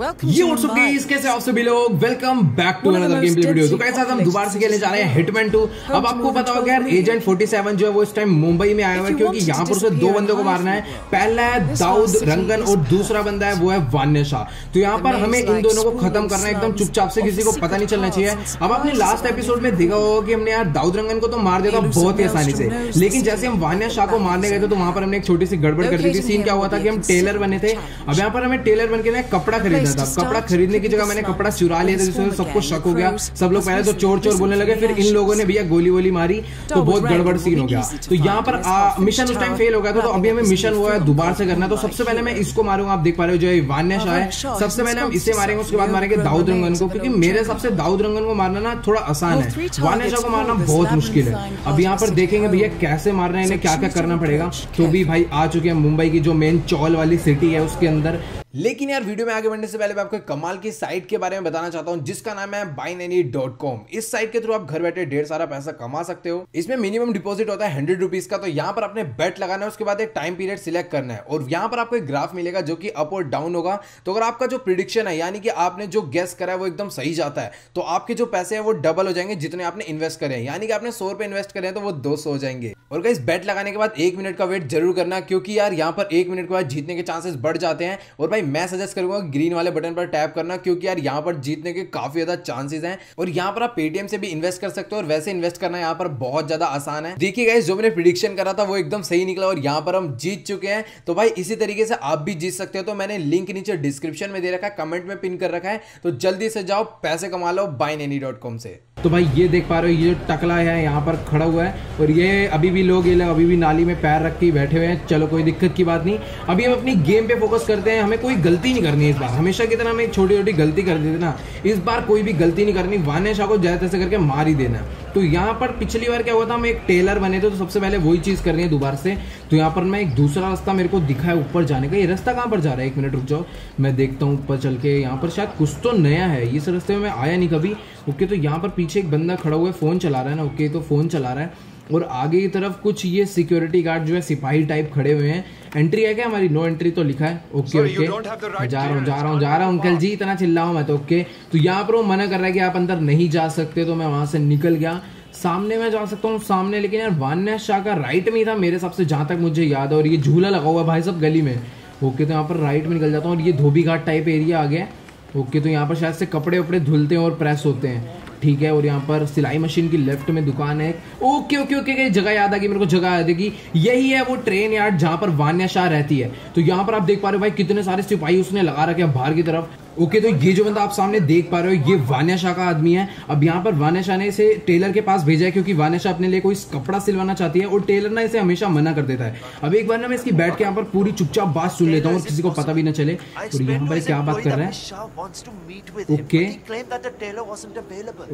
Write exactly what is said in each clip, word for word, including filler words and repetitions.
ये WhatsApp guys, कैसे आप सभी लोग, welcome back to another game play video. तो गाइस आज हम दोबारा से खेलने जा रहे हैं हिटमैन टू। अब आपको पता होगा यार एजेंट फोर्टी सेवन जो है वो इस टाइम मुंबई में आया हुआ है, क्योंकि यहाँ पर उसे दो बंदों को मारना है। पहला है दाऊद रंगन और दूसरा बंदा है वो है वानेशा। तो यहाँ पर हमें इन दोनों को खत्म करना है एकदम चुपचाप से, किसी को पता नहीं चलना चाहिए। अब आपने लास्ट एपिसोड में देखा होगा कि हमने यार दाऊद रंगन को तो मार दिया था बहुत ही आसानी से, लेकिन जैसे हम वानेशा को मारने गए थे तो वहां पर हमने एक छोटी सी गड़बड़ कर दी थी। सीन क्या हुआ था कि हम टेलर बने थे। अब यहाँ पर हमें टेलर बन के ना कपड़ा खरीदना था। कपड़ा खरीदने की जगह मैंने कपड़ा चुरा लिया था, जिससे सबको शक हो गया। सब लोग पहले तो चोर चोर बोलने लगे, फिर इन लोगों ने भैया गोली वोली मारी, तो बहुत गड़बड़ सीन हो गया। तो यहाँ पर आ, मिशन उस टाइम फेल हो गया था, तो अभी हमें मिशन हुआ है दोबारा से करना है। तो सबसे पहले मैं इसको मारूंगा, आप देख पा रहे हो जो वान्या शाह है, सबसे पहले हम इसे मारेंगे, उसके बाद मारेंगे दाऊद रंगन को, क्योंकि मेरे हिसाब से दाऊद रंगन को मारना ना थोड़ा आसान है, वान्या शाह को मारना बहुत मुश्किल है। अब यहाँ पर देखेंगे भैया कैसे मारना है, इन्हें क्या क्या करना पड़ेगा। तो भी भाई आ चुके हैं मुंबई की जो मेन चौल वाली सिटी है उसके अंदर। लेकिन यार वीडियो में आगे बढ़ने से पहले मैं आपको कमाल की साइट के बारे में बताना चाहता हूं, जिसका नाम है बाइनरी डॉट कॉम। इस साइट के थ्रू आप घर बैठे ढेर सारा पैसा कमा सकते हो। इसमें मिनिमम डिपॉजिट होता है हंड्रेड रुपीज का। तो यहाँ पर आपने बेट लगाना है, उसके बाद एक टाइम पीरियड सिलेक्ट करना है, और यहाँ पर आपको एक ग्राफ मिलेगा जो कि अप और डाउन होगा। तो अगर आपका जो प्रिडिक्शन है, यानी कि आपने जो गेस करा है वो एकदम सही जाता है, तो आपके जो पैसे है वो डबल हो जाएंगे जितने आपने इन्वेस्ट करे। यानी कि आपने सौ रुपए इन्वेस्ट करे तो वो दो सौ हो जाएंगे। और गाइस बेट लगाने के बाद एक मिनट का वेट जरूर करना, क्योंकि यार यहाँ पर एक मिनट के बाद जीतने के चांसेस बढ़ जाते हैं। और भाई मैं सजेस्ट करूंगा ग्रीन वाले बटन पर टैप करना, क्योंकि यार यहाँ पर जीतने के काफी ज्यादा चांसेस हैं। और यहाँ पर आप पेटीएम से भी इन्वेस्ट कर सकते हो, और वैसे इन्वेस्ट करना यहाँ पर बहुत ज्यादा आसान है। देखिए गाइस जो मैंने प्रिडिक्शन करा था वो एकदम सही निकला, और यहाँ पर हम जीत चुके हैं। तो भाई इसी तरीके से आप भी जीत सकते हो। तो मैंने लिंक नीचे डिस्क्रिप्शन में दे रखा है, कमेंट में पिन कर रखा है, तो जल्दी से जाओ पैसे कमा लो बाइनरी डॉट कॉम से। तो भाई ये देख पा रहे हो ये जो टकला है यहाँ पर खड़ा हुआ है, और ये अभी भी लोग ये लोग अभी भी नाली में पैर रख के बैठे हुए हैं। चलो कोई दिक्कत की बात नहीं, अभी हम अपनी गेम पे फोकस करते हैं। हमें कोई गलती नहीं करनी है इस बार, हमेशा की तरह हमें छोटी छोटी गलती कर देते ना, इस बार कोई भी गलती नहीं करनी। वानेशा को ज्यादा तैसे करके मार ही देना। तो यहाँ पर पिछली बार क्या हुआ था, हम एक टेलर बने थे, तो सबसे पहले वही चीज़ करनी है दोबारा से। तो यहाँ पर मैं एक दूसरा रास्ता मेरे को दिखा है ऊपर जाने का। ये रास्ता कहाँ पर जा रहा है, एक मिनट रुक जाओ मैं देखता हूँ ऊपर चल के। यहाँ पर शायद कुछ तो नया है, इस रास्ते में मैं आया नहीं कभी। ओके तो यहाँ पर पीछे एक बंदा खड़ा हुआ है, फ़ोन चला रहा है ना। ओके तो फ़ोन चला रहा है, और आगे की तरफ कुछ ये सिक्योरिटी गार्ड जो है सिपाही टाइप खड़े हुए हैं। एंट्री है क्या हमारी, नो एंट्री तो लिखा है। ओके ओके जा रहा हूँ जा रहा हूँ जा रहा हूँ अंकल जी, इतना चिल्लाऊँ मैं तो। ओके तो यहाँ पर वो मना कर रहा है कि आप अंदर नहीं जा सकते, तो मैं वहाँ से निकल गया। सामने मैं जा सकता हूँ सामने, लेकिन यार वान्या शाह का राइट में ही था मेरे हिसाब से, जहाँ तक मुझे याद है। और ये झूला लगा हुआ है भाई सब गली में। ओके तो यहाँ पर राइट में निकल जाता हूँ, और ये धोबी घाट टाइप एरिया आ गया। ओके तो यहाँ पर शायद से कपड़े वपड़े धुलते हैं और प्रेस होते हैं, ठीक है। और यहाँ पर सिलाई मशीन की लेफ्ट में दुकान है। ओके ओके ओके जगह याद आ गई मेरे को, जगह याद आ गई, यही है वो ट्रेन यार्ड जहाँ पर वान्या शाह रहती है। तो यहाँ पर आप देख पा रहे हो भाई कितने सारे सिपाही उसने लगा रखे हैं बाहर की तरफ। ओके तो ये जो बंदा आप सामने देख पा रहे हो ये वान्या शाह का आदमी है। अब यहाँ पर वान्या शाह ने इसे टेलर के पास भेजा है, क्योंकि वान्या शाह अपने लिए कोई कपड़ा सिलवाना चाहती है, और टेलर ना इसे हमेशा मना कर देता है। अब एक बार ना मैं इसकी बैठ के यहाँ पर पूरी चुपचाप बात सुन लेता हूँ, और किसी को पता भी ना चले। और यहाँ पर क्या बात कर रहे हैं। ओके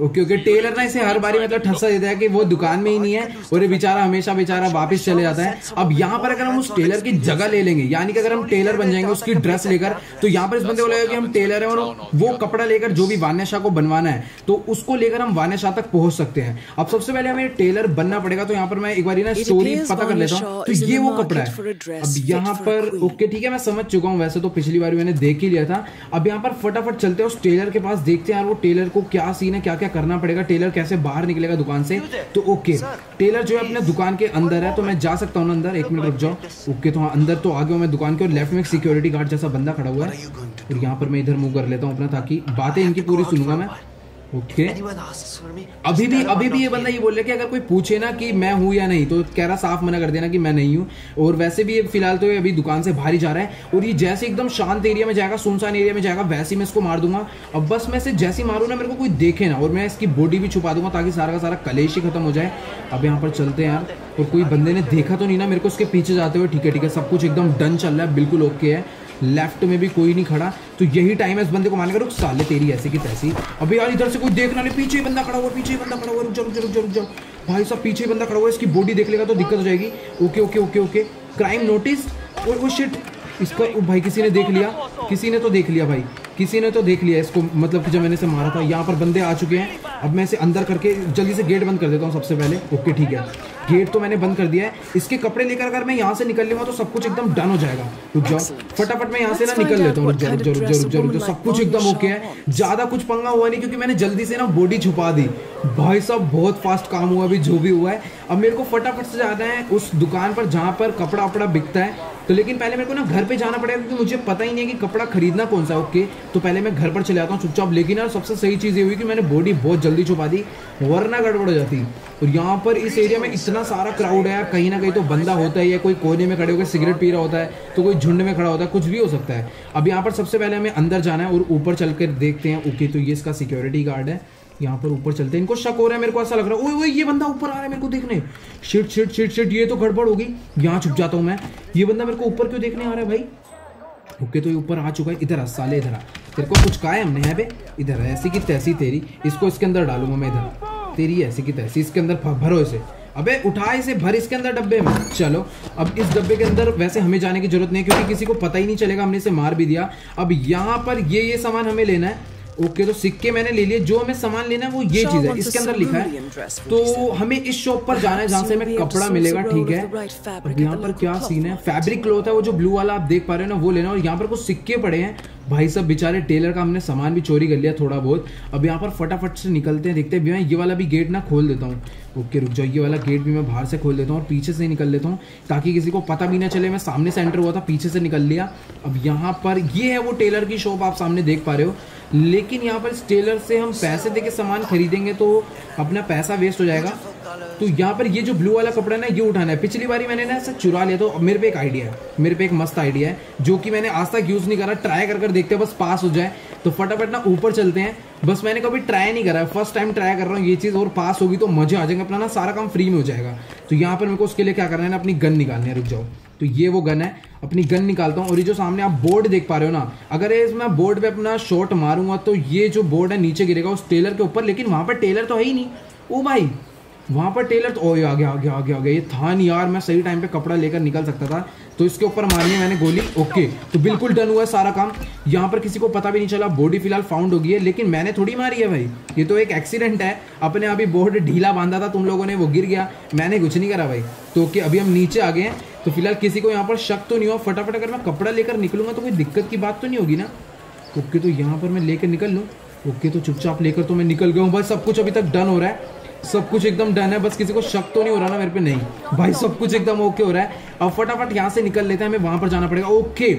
ओके ओके टेलर ना इसे हर बारी मतलब ठस्सा देता है कि वो दुकान में ही नहीं है, और ये बेचारा हमेशा बेचारा वापस चले जाता है। अब यहाँ पर अगर हम उस टेलर की जगह ले लेंगे, यानी कि अगर हम टेलर बन जाएंगे उसकी ड्रेस लेकर, तो यहाँ पर इस बंदे को लगेगा कि हम टेलर है, और वो कपड़ा लेकर जो भी वान्या शाह को बनवाना है तो उसको लेकर हम वान्या शाह तक पहुंच सकते हैं। अब सबसे पहले हमें टेलर बनना पड़ेगा। तो यहाँ पर मैं एक बार ना स्टोरी पता कर लेता हूँ। तो ये वो कपड़ा है। अब यहाँ पर ओके ठीक है मैं समझ चुका हूँ, वैसे तो पिछली बार मैंने देख ही लिया था। अब यहाँ पर फटाफट चलते हैं उस टेलर के पास, देखते हैं यार वो टेलर को क्या सीन है, क्या क्या करना पड़ेगा, टेलर कैसे बाहर निकलेगा दुकान से। तो ओके टेलर जो है अपने दुकान के अंदर है, तो मैं जा सकता हूँ ना अंदर, एक मिनट रुक जाओ। ओके तो अंदर तो आ गया मैं दुकान के, और लेफ्ट में सिक्योरिटी गार्ड जैसा बंदा खड़ा हुआ है, और यहाँ पर मैं इधर कर लेता हूँ अपना, ताकि बातें इनकी पूरी सुनूंगा मैं। Okay okay. अभी भी अभी भी ये बंदा ये बोल रहा है कि अगर कोई पूछे ना कि मैं हूँ या नहीं, तो कह रहा साफ मना कर देना कि मैं नहीं हूँ। और वैसे भी ये फिलहाल तो ये अभी दुकान से बाहर ही जा रहा है, और ये जैसे एकदम शांत एरिया में जाएगा, सुनसान एरिया में जाएगा, वैसे ही मैं इसको मार दूंगा। अब बस मैं इसे जैसे ही मारूँ ना मेरे को कोई देखे ना, और मैं इसकी बॉडी भी छुपा दूंगा, ताकि सारा का सारा कलेश ही खत्म हो जाए। अब यहाँ पर चलते हैं यार, और कोई बंदे ने देखा तो नहीं ना मेरे को उसके पीछे जाते हुए। ठीक है ठीक है सब कुछ एकदम डन चल रहा है, बिल्कुल ओके है। लेफ्ट में भी कोई नहीं खड़ा, तो यही टाइम है इस बंदे को मारने का। रुक साले तेरी ऐसी की तैसी। अभी यार इधर से कोई देखना नहीं, पीछे ही बंदा खड़ा हुआ, पीछे ही बंदा खड़ा हुआ। रुक जाओ रुक जाओ रुक जाओ भाई साहब, पीछे ही बंदा खड़ा हुआ, इसकी बॉडी देख लेगा तो दिक्कत हो जाएगी। Okay okay okay okay crime notice. और वो शिट इसका भाई किसी ने देख लिया, किसी ने तो देख लिया भाई, किसी ने तो देख लिया इसको, मतलब कि जब मैंने इसे मारा था। यहाँ पर बंदे आ चुके हैं, अब मैं इसे अंदर करके जल्दी से गेट बंद कर देता हूँ सबसे पहले। ओके ठीक है गेट तो मैंने बंद कर दिया है। इसके कपड़े लेकर अगर मैं यहाँ से निकल लूँगा तो सब कुछ एकदम डन हो जाएगा। रुक जाओ, फटाफट मैं यहाँ से ना निकल लेता हूँ। जरूर जरूर जरूर जरूर सब कुछ एकदम ओके है, ज़्यादा कुछ पंगा हुआ नहीं क्योंकि मैंने जल्दी से ना बॉडी छुपा दी। भाई साहब बहुत फास्ट काम हुआ अभी जो भी हुआ है। अब मेरे को फटाफट से जाना है उस दुकान पर जहाँ पर कपड़ा वपड़ा बिकता है, तो लेकिन पहले मेरे को ना घर पे जाना पड़ेगा क्योंकि मुझे पता ही नहीं है कि कपड़ा खरीदना कौन सा। ओके तो पहले मैं घर पर चले जाता हूँ चुपचाप। लेकिन यार सबसे सही चीज़ ये हुई कि मैंने बॉडी बहुत जल्दी छुपा दी, वरना गड़बड़ हो जाती। और यहाँ पर इस एरिया में इतना सारा क्राउड है, कहीं ना कहीं तो बंदा होता ही है, कोई कोने में खड़े होकर सिगरेट पी रहा होता है, तो कोई झुंड में खड़ा होता है, कुछ भी हो सकता है। अब यहाँ पर सबसे पहले हमें अंदर जाना है और ऊपर चल कर देखते हैं। ओके तो ये इसका सिक्योरिटी गार्ड है, यहाँ पर ऊपर चलते हैं। इनको शक हो रहा है, मेरे को ऐसा लग रहा है। ओए ओए ये बंदा ऊपर आ रहा है मेरे को देखने। शिट शिट शिट शिट ये तो गड़बड़ होगी। यहाँ छुप जाता हूँ मैं। ये बंदा मेरे को ऊपर क्यों देखने आ रहा है भाई? ओके तो ये ऊपर आ चुका है। इधर आ साले, इधर आ, तेरे को कुछ कहा है हमने? यहाँ पे इधर है, ऐसी की तैसी तेरी। इसको इसके अंदर डालूंगा मैं। इधर तेरी ऐसी की तैसी, इसके अंदर भरो इसे। अबे उठा इसे, भर इसके अंदर डब्बे में। चलो अब इस डब्बे के अंदर वैसे हमें जाने की जरूरत नहीं है क्योंकि किसी को पता ही नहीं चलेगा हमने इसे मार भी दिया। अब यहाँ पर ये ये सामान हमें लेना है। ओके okay, तो सिक्के मैंने ले लिए। जो हमें सामान लेना है वो ये चीज है, इसके अंदर लिखा है। तो हमें इस शॉप पर जाना है जहाँ से हमें कपड़ा मिलेगा, ठीक है। यहाँ पर क्या सीन है, फैब्रिक क्लॉथ है वो जो ब्लू वाला आप देख पा रहे हो ना, वो लेना। और यहाँ पर कुछ सिक्के पड़े हैं। भाई साहब बेचारे टेलर का हमने सामान भी चोरी कर लिया थोड़ा बहुत। अब यहाँ पर फटाफट से निकलते हैं, देखते हैं। भैया ये वाला भी गेट ना खोल देता हूँ। ओके रुक जाओ, ये वाला गेट भी मैं बाहर से खोल देता हूँ और पीछे से निकल लेता हूँ ताकि किसी को पता भी ना चले मैं सामने से एंटर हुआ था, पीछे से निकल लिया। अब यहाँ पर ये है वो टेलर की शॉप, आप सामने देख पा रहे हो। लेकिन यहाँ पर इस टेलर से हम पैसे दे के सामान खरीदेंगे तो अपना पैसा वेस्ट हो जाएगा। तो यहाँ पर ये जो ब्लू वाला कपड़ा ना ये उठाना है। पिछली बारी मैंने ना ऐसा चुरा लिया, तो अब मेरे पे एक आइडिया है, मेरे पे एक मस्त आइडिया है जो कि मैंने आज तक यूज़ नहीं करा। ट्राई कर कर देखते हैं बस पास हो जाए। तो फटाफट ना ऊपर चलते हैं। बस मैंने कभी ट्राई नहीं करा है, फर्स्ट टाइम ट्राई कर रहा हूँ ये चीज़। और पास होगी तो मजे आ जाएंगे, अपना ना सारा काम फ्री में हो जाएगा। तो यहाँ पर मेरे को उसके लिए क्या करना है ना, अपनी गन निकालनी है। रुक जाओ, तो ये वो गन है, अपनी गन निकालता हूँ। और ये जो सामने आप बोर्ड देख पा रहे हो ना, अगर मैं बोर्ड पे अपना शॉट मारूंगा तो ये जो बोर्ड है नीचे गिरेगा उस टेलर के ऊपर। लेकिन वहाँ पर टेलर तो है ही नहीं। ओ भाई वहाँ पर टेलर तो ओ आ गया आ गया आ गया आ गया। ये था नहीं यार, मैं सही टाइम पे कपड़ा लेकर निकल सकता था। तो इसके ऊपर मारनी है मैंने गोली। ओके तो बिल्कुल डन हुआ है सारा काम। यहाँ पर किसी को पता भी नहीं चला। बॉडी फिलहाल फाउंड हो गई है, लेकिन मैंने थोड़ी मारी है भाई, ये तो एक एक्सीडेंट है। अपने आप ही बोर्ड ढीला बांधा था तुम लोगों ने, वो गिर गया, मैंने कुछ नहीं करा भाई। तो ओके अभी हम नीचे आ गए हैं, तो फिलहाल किसी को यहाँ पर शक तो नहीं हुआ। फटाफट अगर मैं कपड़ा लेकर निकलूँगा तो कोई दिक्कत की बात तो नहीं होगी ना। ओके तो यहाँ पर मैं लेकर निकल लूँ। ओके तो चुपचाप लेकर तो मैं निकल गया हूँ भाई। सब कुछ अभी तक डन हो रहा है, सब कुछ एकदम डन है। बस किसी को शक तो नहीं हो रहा ना मेरे पे? नहीं भाई, सब कुछ एकदम ओके हो रहा है। अब फटाफट यहाँ से निकल लेते हैं, हमें वहाँ पर जाना पड़ेगा। ओके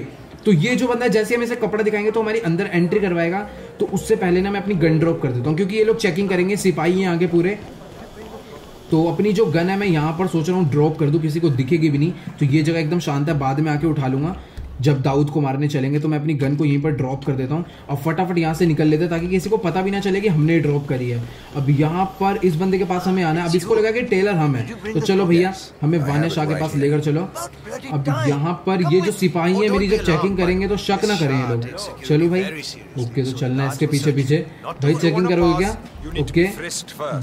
तो ये जो बंदा है जैसे हम इसे कपड़ा दिखाएंगे तो हमारी अंदर एंट्री करवाएगा। तो उससे पहले ना मैं अपनी गन ड्रॉप कर देता हूँ क्योंकि ये लोग चेकिंग करेंगे, सिपाही हैं आगे पूरे। तो अपनी जो गन है मैं यहाँ पर सोच रहा हूँ ड्रॉप कर दूँ, किसी को दिखेगी भी नहीं। तो ये जगह एकदम शांत है, बाद में आके उठा लूँगा जब दाऊद को मारने चलेंगे। तो मैं अपनी गन को यहीं पर ड्रॉप कर देता हूँ और फटाफट यहाँ से निकल लेते हैं ताकि किसी को पता भी ना चले कि हमने ड्रॉप करी है। अब यहाँ पर इस बंदे के पास हमें आना है। अब इसको लगा कि टेलर हम है, तो चलो भैया हमें वाने शाह के पास लेकर चलो। अब यहाँ पर ये जो सिपाही है मेरी जब चेकिंग करेंगे तो शक ना करें ये लोग। चलो भाई ओके तो चलना है इसके पीछे पीछे। भाई चेकिंग करोगे क्या? ओके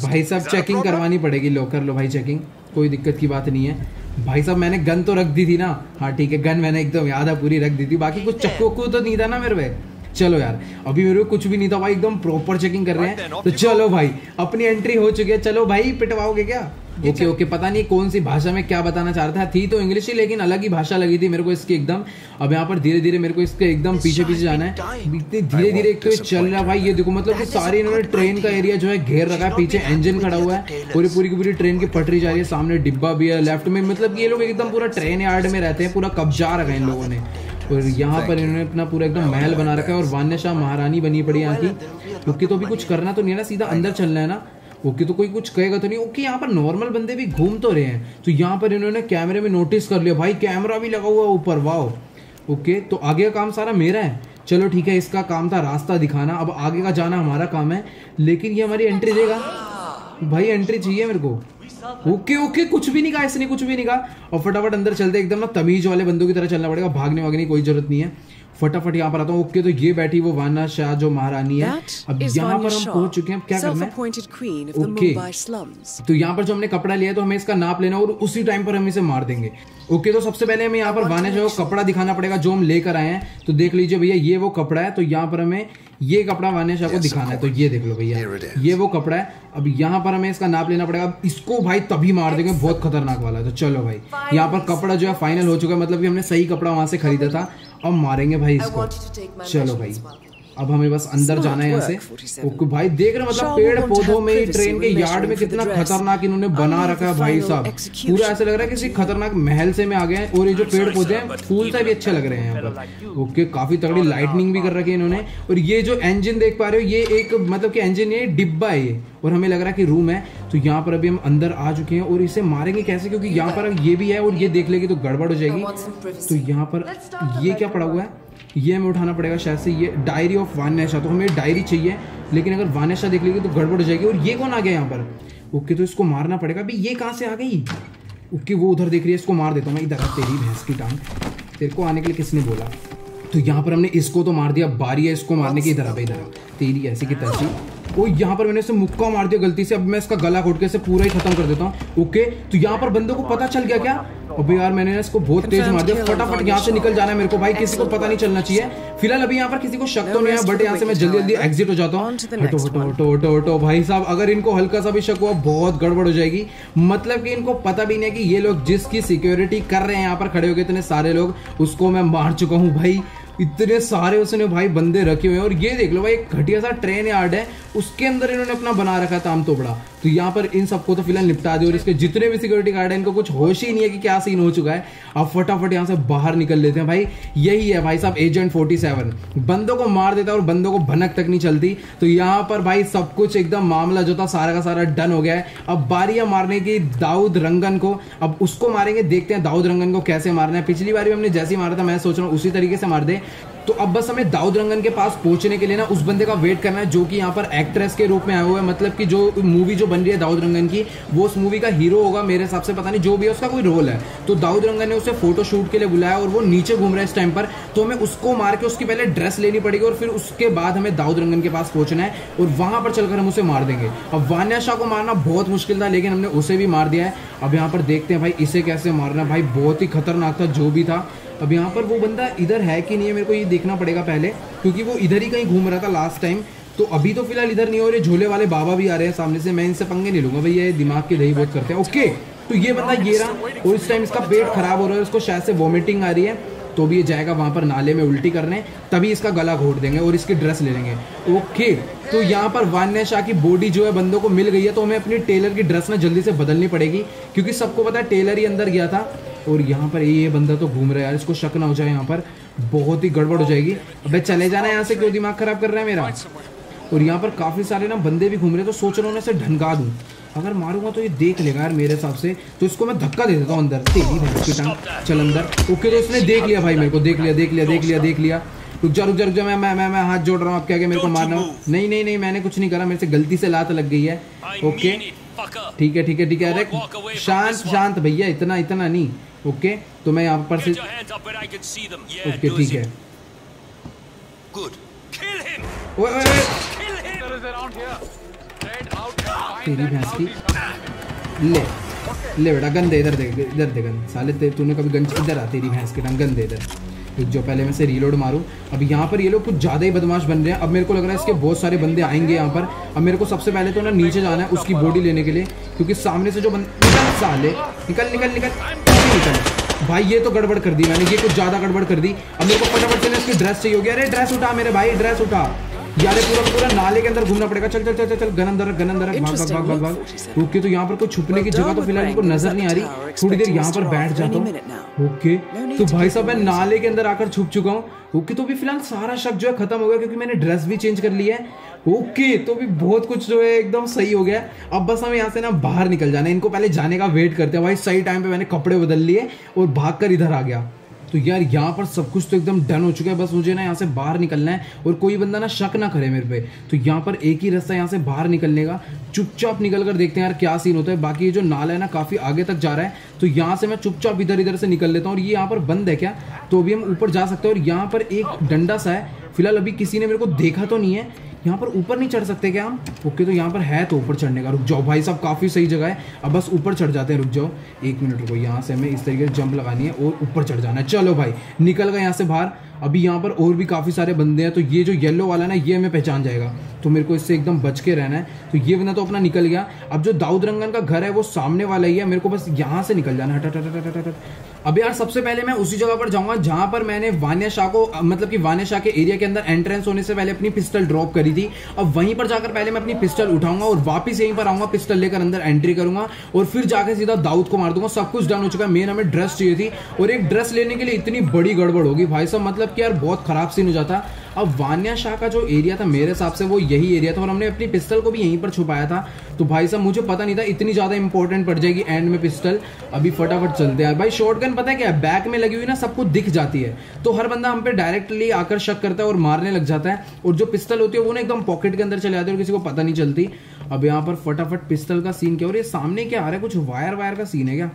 भाई साहब चेकिंग करवानी पड़ेगी। लो कर लो भाई चेकिंग, कोई दिक्कत की बात नहीं है। भाई साहब मैंने गन तो रख दी थी ना, हाँ ठीक है, गन मैंने एकदम आधा पूरी रख दी थी। बाकी कुछ चक्कू को तो नहीं था ना मेरे पे। चलो यार अभी मेरे को कुछ भी नहीं था भाई, एकदम प्रॉपर चेकिंग कर रहे हैं। तो चलो भाई अपनी एंट्री हो चुकी है। चलो भाई पिटवाओगे क्या? ओके ओके पता नहीं कौन सी भाषा में क्या बताना चाह रहा था, थी तो इंग्लिश ही, लेकिन अलग ही भाषा लगी थी मेरे को इसकी एकदम। अब यहाँ पर धीरे धीरे मेरे को इसके एकदम पीछे पीछे जाना है धीरे धीरे। एक तो चल रहा भाई, ये देखो मतलब कि सारे इन्होंने ट्रेन का एरिया जो है घेर रखा है, पीछे इंजन खड़ा हुआ है, पूरी पूरी की पूरी ट्रेन की पटरी जा रही है, सामने डिब्बा भी है लेफ्ट में। मतलब ये लोग एकदम पूरा ट्रेन यार्ड में रहते हैं, पूरा कब्जा रखा है इन लोगों ने। और यहाँ पर इन्होंने अपना पूरा एकदम महल बना रखा है और वान्यशाह महारानी बनी पड़ी यहाँ की। ओके तो अभी कुछ करना तो नहीं है ना, सीधा अंदर चलना है ना। ओके तो कोई कुछ कहेगा तो नहीं। ओके यहाँ पर नॉर्मल बंदे भी घूम तो रहे हैं। तो यहाँ पर इन्होंने कैमरे में नोटिस कर लिया भाई, कैमरा भी लगा हुआ ऊपर, वाह। ओके तो आगे का काम सारा मेरा है। चलो ठीक है, इसका काम था रास्ता दिखाना, अब आगे का जाना हमारा काम है। लेकिन ये हमारी एंट्री देगा भाई, एंट्री चाहिए मेरे को। ओके ओके कुछ भी नहीं कहा इसने, कुछ भी नहीं कहा। और फटाफट अंदर चलते, एकदम ना तमीज वाले बंदों की तरह चलना पड़ेगा, भागने वागने की कोई जरूरत नहीं है। फटाफट यहाँ पर आता हूँ। ओके तो ये बैठी वो वाना शाह जो महारानी है। अब यहाँ पर हम पहुंच चुके हैं, अब क्या करना है? ओके तो यहाँ पर जो हमने कपड़ा लिया है तो हमें इसका नाप लेना और उसी टाइम पर हम इसे मार देंगे। ओके, तो सबसे पहले हमें यहाँ पर वानेसा को कपड़ा दिखाना पड़ेगा जो हम लेकर आए हैं। तो देख लीजिए भैया, ये वो कपड़ा है। तो यहाँ पर हमें ये कपड़ा वानेसा को दिखाना है। तो ये देख लो भैया, ये वो कपड़ा है। अब यहाँ पर हमें इसका नाप लेना पड़ेगा। अब इसको भाई तभी मार देंगे, बहुत खतरनाक वाला है। तो चलो भाई, यहाँ पर कपड़ा जो है फाइनल हो चुका है, मतलब कि हमने सही कपड़ा वहाँ से खरीदा था। अब मारेंगे भाई इसको। चलो भाई, अब हमें बस अंदर जाना है यहाँ से। ओके भाई, देख रहे मतलब पेड़ पौधों में, ट्रेन के यार्ड में कितना खतरनाक इन्होंने बना रखा है भाई साहब। पूरा ऐसा लग रहा है किसी खतरनाक महल से में आ गए हैं। और ये जो पेड़ पौधे हैं, फूल से भी अच्छे लग रहे हैं यहाँ पर। ओके, काफी तगड़ी लाइटनिंग भी कर रखी है इन्होंने। और ये जो इंजन देख पा रहे हो, ये एक मतलब की इंजन ये डिब्बा है ये, और हमें लग रहा है कि रूम है। तो यहाँ पर अभी हम अंदर आ चुके हैं और इसे मारेंगे कैसे, क्योंकि यहाँ पर ये भी है और ये देख लेगी तो गड़बड़ हो जाएगी। तो यहाँ पर ये क्या पड़ा हुआ है, ये हमें उठाना पड़ेगा शायद से। ये डायरी ऑफ वानेसा, तो हमें डायरी चाहिए, लेकिन अगर वानेसा देख लेगी तो गड़बड़ हो जाएगी। और ये कौन आ गया यहाँ पर? ओके, तो इसको मारना पड़ेगा। अभी ये कहाँ से आ गई? ओके, वो उधर देख रही है, इसको मार देता हूँ मैं। इधर आ तेरी भैंस की टांग, तेरे को आने के लिए किसने बोला? तो यहाँ पर हमने इसको तो मार दिया, बारी है इसको मारने की। इधर आ भाई, इधर आ तेरी ऐसी की तैसी। वो यहाँ पर मैंने इसे मुक्का मार दिया गलती से। अब मैं इसका गला घोट के इसे पूरा ही खत्म कर देता हूँ। ओके, तो यहाँ पर बंदों को पता चल गया क्या? अबे यार, मैंने इसको बहुत तेज मार दिया। फटाफट यहाँ से निकल जाना है मेरे को भाई, किसी को पता नहीं चलना चाहिए। फिलहाल अभी यहाँ पर किसी को शक तो नहीं है, बट यहाँ से मैं जल्दी जल्दी एग्जिट हो जाता हूँ। हटो हटो हटो हटो हटो भाई साहब, अगर इनको हल्का सा भी शक हुआ बहुत गड़बड़ हो जाएगी। मतलब कि इनको पता भी नहीं है कि ये लोग जिसकी सिक्योरिटी कर रहे हैं यहाँ पर खड़े हो गए इतने सारे लोग, उसको मैं मार चुका हूँ भाई। इतने सारे उसने भाई बंदे रखे हुए हैं। और ये देख लो भाई, एक घटिया सा ट्रेन यार्ड है, उसके अंदर इन्होंने अपना बना रखा ताम तोबड़ा। तो यहाँ पर इन सबको तो फिलहाल निपटा दिया। और इसके जितने भी सिक्योरिटी गार्ड हैं, इनको कुछ होश ही नहीं है कि क्या सीन हो चुका है। अब फटाफट यहाँ से बाहर निकल लेते हैं भाई। यही है भाई साहब एजेंट फोर्टी सेवन, बंदों को मार देता है और बंदों को भनक तक नहीं चलती। तो यहाँ पर भाई सब कुछ एकदम मामला जो था सारा का सारा डन हो गया है। अब बारी है मारने की दाऊद रंगन को। अब उसको मारेंगे, देखते हैं दाऊद रंगन को कैसे मारना है। पिछली बार भी हमने जैसे ही मारा था, मैं सोच रहा हूँ उसी तरीके से मार दे। तो अब बस हमें दाऊद रंगन के पास पहुंचने के लिए ना उस बंदे का वेट करना है जो कि यहाँ पर एक्ट्रेस के रूप में आया हुआ है। मतलब कि जो मूवी जो बन रही है दाऊद रंगन की, वो उस मूवी का हीरो होगा मेरे हिसाब से, पता नहीं जो भी है उसका कोई रोल है। तो दाऊद रंगन ने उसे फोटो शूट के लिए बुलाया और वो नीचे घूम रहा है इस टाइम पर। तो हमें उसको मार के उसकी पहले ड्रेस लेनी पड़ेगी और फिर उसके बाद हमें दाऊद रंगन के पास पहुंचना है और वहां पर चलकर हम उसे मार देंगे। अब वानेसा को मारना बहुत मुश्किल था, लेकिन हमने उसे भी मार दिया है। अब यहाँ पर देखते हैं भाई इसे कैसे मारना। भाई बहुत ही खतरनाक था जो भी था। अब यहाँ पर वो बंदा इधर है कि नहीं है, मेरे को ये देखना पड़ेगा पहले, क्योंकि वो इधर ही कहीं घूम रहा था लास्ट टाइम। तो अभी तो फिलहाल इधर नहीं हो रहे। झोले वाले बाबा भी आ रहे हैं सामने से, मैं इनसे पंगे नहीं लूंगा भैया, ये दिमाग की दही बहुत करते हैं। ओके, तो ये बंदा ये रहा, और इस टाइम इसका पेट खराब हो रहा है, उसको शायद से वॉमिटिंग आ रही है। तो भी ये जाएगा वहाँ पर नाले में उल्टी करने, तभी इसका गला घोट देंगे और इसकी ड्रेस ले लेंगे। ओके, तो यहाँ पर वानेसा की बॉडी जो है बंदों को मिल गई है। तो हमें अपनी टेलर की ड्रेस ना जल्दी से बदलनी पड़ेगी, क्योंकि सबको पता है टेलर ही अंदर गया था। और यहाँ पर ये बंदा तो घूम रहा है यार, इसको शक ना हो जाए, यहाँ पर बहुत ही गड़बड़ हो जाएगी। अबे चले जाना यहाँ से, क्यों दिमाग खराब कर रहा है मेरा। और यहाँ पर काफ़ी सारे ना बंदे भी घूम रहे हैं, तो सोच रहा हूँ उसे ढंगा दूँ। अगर मारूंगा तो ये देख लेगा यार मेरे हिसाब से। तो इसको मैं धक्का दे देता हूँ अंदर, तेरी भैंस की टांग, चल अंदर। ओके, तो इसने देख लिया भाई मेरे को, देख लिया देख लिया देख लिया देख लिया। रुक जा रुक जा रुक जा, मैं मैं मैं मैं हाथ जोड़ रहा हूँ आपके आगे, मेरे को मारना हो। नहीं नहीं नहीं, मैंने कुछ नहीं करा, मेरे से गलती से लात लग गई है। ओके, ठीक है ठीक है ठीक है, अरे शांत शांत भैया, इतना इतना नहीं। ओके, तो मैं यहाँ पर से, ओके ठीक है। तेरी भैंस की, ले ले बेटा गन दे, इधर दे इधर दे गन, साले तूने कभी गन, इधर आ तेरी भैंस की टांग, गन दे इधर। जो पहले मैं से रीलोड मारूँ। अब यहाँ पर ये लोग कुछ ज़्यादा ही बदमाश बन रहे हैं। अब मेरे को लग रहा है इसके बहुत सारे बंदे आएंगे यहाँ पर। अब मेरे को सबसे पहले तो ना नीचे जाना है उसकी बॉडी लेने के लिए, क्योंकि सामने से जो बंदे, निकल साले, निकल निकल निकल निकल भाई, ये तो गड़बड़ कर दी मैंने, ये कुछ ज़्यादा गड़बड़ कर दी। अब मेरे को फटाफट से ना इसकी ड्रेस चाहिए होगी। अरे ड्रेस उठा मेरे भाई, ड्रेस उठा यार, पूरा पूरा नाले के अंदर घूमना पड़ेगा। चल चल चल चल, गन अंदर गन अंदर, भाग भाग भाग भाग। ओके, तो यहाँ पर कोई छुपने की जगह तो फिलहाल इनको नजर नहीं आ रही, थोड़ी देर यहाँ पर बैठ जाता हूँ। ओके, तो भाई साहब मैं नाले के अंदर आकर छुप चुका हूँ। ओके, तो भी फिलहाल सारा शक जो है खत्म हो गया, क्योंकि मैंने ड्रेस भी चेंज कर लिया है। ओके, तो भी बहुत कुछ जो है एकदम सही हो गया। अब बस हमें यहाँ से ना बाहर निकल जाना है। इनको पहले जाने का वेट करते हैं भाई। सही टाइम पे मैंने कपड़े बदल लिए और भाग कर इधर आ गया। तो यार यहाँ पर सब कुछ तो एकदम डन हो चुका है, बस मुझे ना यहाँ से बाहर निकलना है और कोई बंदा ना शक ना करे मेरे पे। तो यहाँ पर एक ही रास्ता है यहाँ से बाहर निकलने का, चुपचाप निकल कर देखते हैं यार क्या सीन होता है। बाकी ये जो नाला है ना काफ़ी आगे तक जा रहा है, तो यहाँ से मैं चुपचाप इधर इधर से निकल लेता हूँ। और ये यहाँ पर बंद है क्या, तो अभी हम ऊपर जा सकते हैं। और यहाँ पर एक डंडा सा है, फिलहाल अभी किसी ने मेरे को देखा तो नहीं है। यहाँ पर ऊपर नहीं चढ़ सकते क्या हम? ओके, तो यहाँ पर है तो ऊपर चढ़ने का। रुक जाओ भाई साहब, काफ़ी सही जगह है। अब बस ऊपर चढ़ जाते हैं। रुक जाओ एक मिनट रुको, यहाँ से हमें इस तरीके से जंप लगानी है और ऊपर चढ़ जाना है। चलो भाई निकल गए यहाँ से बाहर। अभी यहाँ पर और भी काफ़ी सारे बंदे हैं, तो ये जो येलो वाला ना ये हमें पहचान जाएगा, तो मेरे को इससे एकदम बच के रहना है। तो ये बंदा तो अपना निकल गया। अब जो दाऊद रंगन का घर है वो सामने वाला ही है, मेरे को बस यहाँ से निकल जाना है। हट हट हट हट हट। अब यार सबसे पहले मैं उसी जगह पर जाऊँगा जहाँ पर मैंने वान्या शाह को, मतलब कि वान्या शाह के एरिया के अंदर एंट्रेंस होने से पहले अपनी पिस्टल ड्रॉप करी थी। अब वहीं पर जाकर पहले मैं अपनी पिस्टल उठाऊंगा और वापस यहीं पर आऊँगा, पिस्टल लेकर अंदर एंट्री करूँगा और फिर जाकर सीधा दाऊद को मार दूंगा। सब कुछ डन हो चुका है। मेन हमें ड्रेस चाहिए थी और एक ड्रेस लेने के लिए इतनी बड़ी गड़बड़ होगी भाई साहब, मतलब कि यार बहुत खराब सीन हो जाता। अब वान्या शाह का जो एरिया था मेरे हिसाब से वो यही एरिया था और हमने अपनी पिस्टल को भी यहीं पर छुपाया था। तो भाई साहब मुझे पता नहीं था इतनी ज़्यादा इंपॉर्टेंट पड़ जाएगी एंड में पिस्टल। अभी फटाफट चलते हैं भाई। शॉटगन पता है क्या, बैक में लगी हुई ना सबको दिख जाती है, तो हर बंदा हम पे डायरेक्टली आकर शक करता है और मारने लग जाता है। और जो पिस्टल होती है वो ना एकदम पॉकेट के अंदर चले जाती है और किसी को पता नहीं चलती। अब यहाँ पर फटाफट पिस्टल का सीन क्या, और ये सामने क्या आ रहा है, कुछ वायर वायर का सीन है क्या?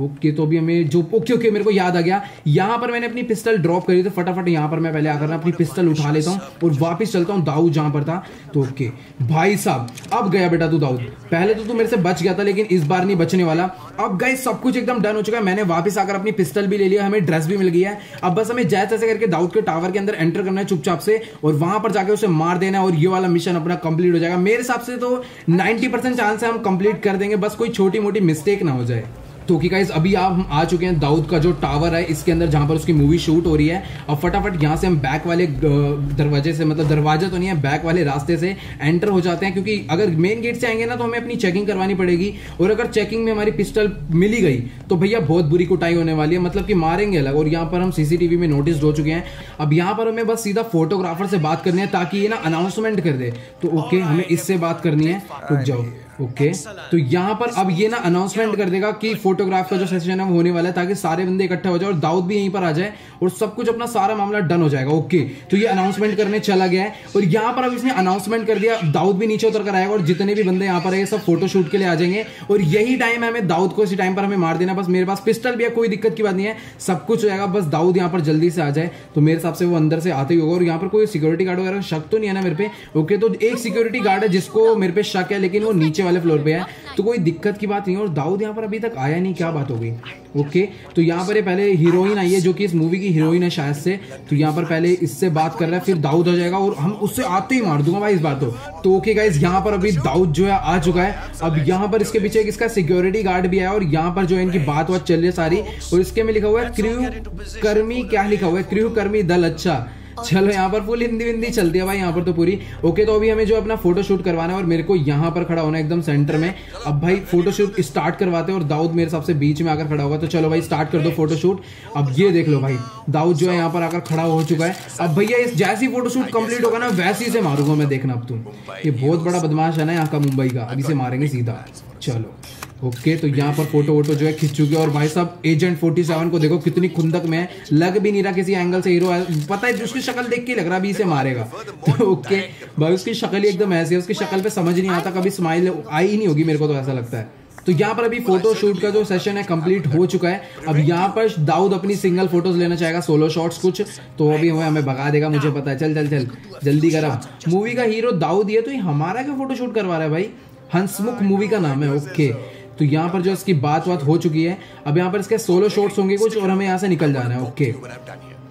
ओके, तो अभी हमें जो ओके ओके मेरे को याद आ गया, यहाँ पर मैंने अपनी पिस्टल ड्रॉप करी थी। फटाफट यहाँ पर मैं पहले आकर ना अपनी पिस्टल उठा लेता हूँ और वापस चलता हूँ दाऊद जहाँ पर था। तो ओके भाई साहब, अब गया बेटा तू दाऊद। पहले तो तू मेरे से बच गया था लेकिन इस बार नहीं बचने वाला। अब गए सब कुछ एकदम डन हो चुका है। मैंने वापस आकर अपनी पिस्टल भी ले लिया, हमें ड्रेस भी मिल गई है। अब बस हमें जैसे तैसे करके दाऊद के टावर के अंदर एंटर करना है चुपचाप से और वहाँ पर जाकर उसे मार देना है और ये वाला मिशन अपना कंप्लीट हो जाएगा। मेरे हिसाब से तो नाइन्टी परसेंट चांस है हम कंप्लीट कर देंगे, बस कोई छोटी मोटी मिस्टेक ना हो जाए। तो कि गाइस अभी आप हम आ चुके हैं दाऊद का जो टावर है इसके अंदर जहां पर उसकी मूवी शूट हो रही है। अब फटाफट यहां से हम बैक वाले दरवाजे से, मतलब दरवाजा तो नहीं है, बैक वाले रास्ते से एंटर हो जाते हैं, क्योंकि अगर मेन गेट से आएंगे ना तो हमें अपनी चेकिंग करवानी पड़ेगी और अगर चेकिंग में हमारी पिस्टल मिली गई तो भैया बहुत बुरी कुटाई होने वाली है, मतलब कि मारेंगे अलग। और यहाँ पर हम सीसीटीवी में नोटिस हो चुके हैं। अब यहाँ पर हमें बस सीधा फोटोग्राफर से बात करनी है ताकि ये ना अनाउंसमेंट कर दे। तो ओके हमें इससे बात करनी है, रुक जाओ। Okay okay. तो यहाँ पर अब ये ना अनाउंसमेंट कर देगा कि फोटोग्राफ का जो सेशन है वो होने वाला है, ताकि सारे बंदे इकट्ठा हो जाए और दाऊद भी यहीं पर आ जाए और सब कुछ अपना सारा मामला डन हो जाएगा। Okay okay. तो ये अनाउंसमेंट करने चला गया है और यहाँ पर अब इसने अनाउंसमेंट कर दिया। दाऊद भी नीचे उतर कर आएगा और जितने भी बंदे यहाँ पर है सब फोटोशूट के लिए आ जाएंगे और यही टाइम है हमें दाऊद को इसी टाइम पर हमें मार देना। बस मेरे पास पिस्टल भी है, कोई दिक्कत की बात नहीं है, सब कुछ हो जाएगा। बस दाऊद यहाँ पर जल्दी से आ जाए। तो मेरे हिसाब से वो अंदर से आते ही होगा और यहाँ पर कोई सिक्योरिटी गार्ड वगैरह शक तो नहीं है ना मेरे पे। ओके तो एक सिक्योरिटी गार्ड है जिसको मेरे पे शक है लेकिन वो नीचे वाले फ्लोर पे है, तो कोई दिक्कत की बात नहीं। और दाऊद यहाँ पर अभी तक आया नहीं, क्या बात हो गई? ओके तो यहाँ पर पहले हीरोइन आई है जो कि इस मूवी की हीरोइन है शायद से, तो यहाँ पर पहले इससे बात कर रहा है, फिर दाऊद हो जाएगा और हम उससे आते ही मार दूंगा भाई इस बार तो। तो ओके गाइस यहाँ पर अभी दाऊद जो है आ चुका है। अब यहाँ पर इसके पीछे इसका सिक्योरिटी गार्ड भी आया और यहाँ पर जो है इनकी बात बात चल रही है सारी और इसके में लिखा हुआ है क्रू कर्मी, क्या लिखा हुआ है, क्रू कर्मी दल। अच्छा चलो यहाँ पर फुल हिंदी हिंदी चलती है भाई यहाँ पर तो पूरी। ओके तो अभी हमें जो अपना फोटोशूट करवाना है और मेरे को यहाँ पर खड़ा होना है एकदम सेंटर में। अब भाई फोटोशूट स्टार्ट करवाते हैं और दाऊद मेरे हिसाब से बीच में आकर खड़ा होगा। तो चलो भाई स्टार्ट कर दो फोटोशूट। अब ये देख लो भाई दाऊद जो है यहाँ पर आकर खड़ा हो चुका है। अब भैया इस जैसी फोटोशूट कंप्लीट होगा ना वैसी से मारूंगा मैं, देखना। अब तुम ये बहुत बड़ा बदमाश है ना यहाँ का मुंबई का, अभी से मारेंगे सीधा। चलो ओके okay, तो यहाँ पर फोटो वोटो जो है खिंच चुकी है और भाई साहब एजेंट फोर्टी सेवन को देखो कितनी खुंदक में है, लग भी नहीं रहा किसी एंगल से हीरो, पता है उसकी शक्ल देख के लग रहा अभी इसे मारेगा। तो ओके okay, भाई उसकी शक्ल ही एकदम ऐसी है, उसकी शक्ल पे समझ नहीं आता, कभी स्माइल आई ही नहीं होगी मेरे को तो ऐसा लगता है। तो यहाँ पर अभी फोटो शूट का जो सेशन है कंप्लीट हो चुका है। अब यहाँ पर दाऊद अपनी सिंगल फोटोज लेना चाहेगा, सोलो शॉट्स कुछ, तो अभी हमें हमें भगा देगा, मुझे पता है। चल चल चल जल्दी करा। मूवी का हीरो दाऊद ये तो हमारा क्या फोटो शूट करवा रहा है भाई? हंसमुख मूवी का नाम है। ओके तो यहाँ पर जो इसकी बात बात हो चुकी है। अब यहाँ पर इसके सोलो शॉट्स होंगे कुछ और हमें यहाँ से निकल जाना है। ओके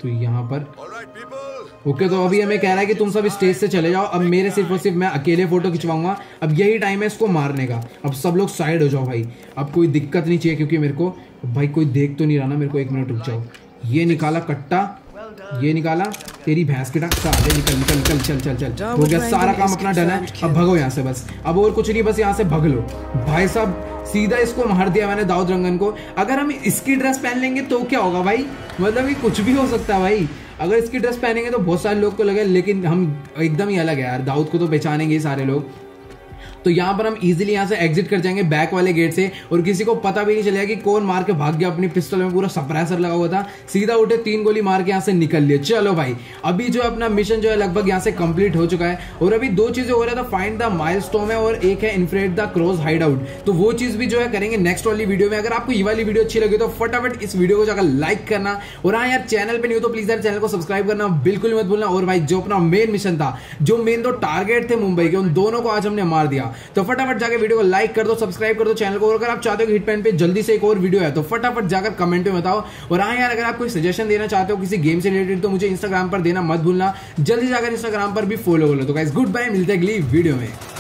तो यहाँ पर ओके तो अभी हमें कह रहा है कि तुम सब स्टेज से चले जाओ, अब मेरे सिर्फ और सिर्फ मैं अकेले फोटो खिंचवाऊंगा। अब यही टाइम है इसको मारने का। अब सब लोग साइड हो जाओ भाई, अब कोई दिक्कत नहीं चाहिए क्योंकि मेरे को भाई कोई देख तो नहीं रहा ना मेरे को। एक मिनट रुक जाओ। ये निकाला कट्टा, ये निकाला तेरी भैंस के टाक। आगे निकल निकल निकल चल चल चल, हो गया सारा काम अपना डन है। अब भगो यहाँ से बस, अब और कुछ नहीं, बस यहाँ से भग लो। भाई साहब सीधा इसको मार दिया मैंने दाऊद रंगन को। अगर हम इसकी ड्रेस पहन लेंगे तो क्या होगा भाई, मतलब ये कुछ भी हो सकता है भाई। अगर इसकी ड्रेस पहनेंगे तो बहुत सारे लोग को लगे, लेकिन हम एकदम ही अलग है यार, दाऊद को तो पहचानेंगे सारे लोग। तो यहाँ पर हम इजीली यहाँ से एग्जिट कर जाएंगे बैक वाले गेट से और किसी को पता भी नहीं चलेगा कि कौन मार के भाग गया। अपनी पिस्टल में पूरा सप्रेसर लगा हुआ था, सीधा उठे तीन गोली मार के यहाँ से निकल लिए। चलो भाई, अभी जो अपना मिशन जो है लगभग यहाँ से कंप्लीट हो चुका है। और अभी दो चीजें हो रहा था, फाइंड द माइलस्टोन है और एक है इन्फ्रेट द क्रॉस हाइड आउट। तो वो चीज भी जो है करेंगे नेक्स्ट वाली वीडियो में। अगर आपको ये वाली वीडियो अच्छी लगी तो फटाफट इस वीडियो को जाकर लाइक करना, और हाँ यार चैनल पे नहीं हो तो प्लीज यार चैनल को सब्सक्राइब करना बिल्कुल मत भूलना। और भाई जो अपना मेन मिशन था, जो मेन दो टारगेट थे मुंबई के, उन दोनों को आज हमने मार दिया। तो फटाफट जाकर वीडियो को लाइक कर दो, सब्सक्राइब कर दो चैनल को। और अगर आप चाहते हो कि हिटमैन पे जल्दी से एक और वीडियो है तो फटाफट जाकर कमेंट में बताओ। और हाँ यार, अगर आप कोई सजेशन देना चाहते हो किसी गेम से रिलेटेड तो मुझे इंस्टाग्राम पर देना मत भूलना, जल्दी जाकर इंस्टाग्राम पर भी फॉलो कर लो। तो गाइस गुड बाय, मिलते हैं अगली वीडियो में।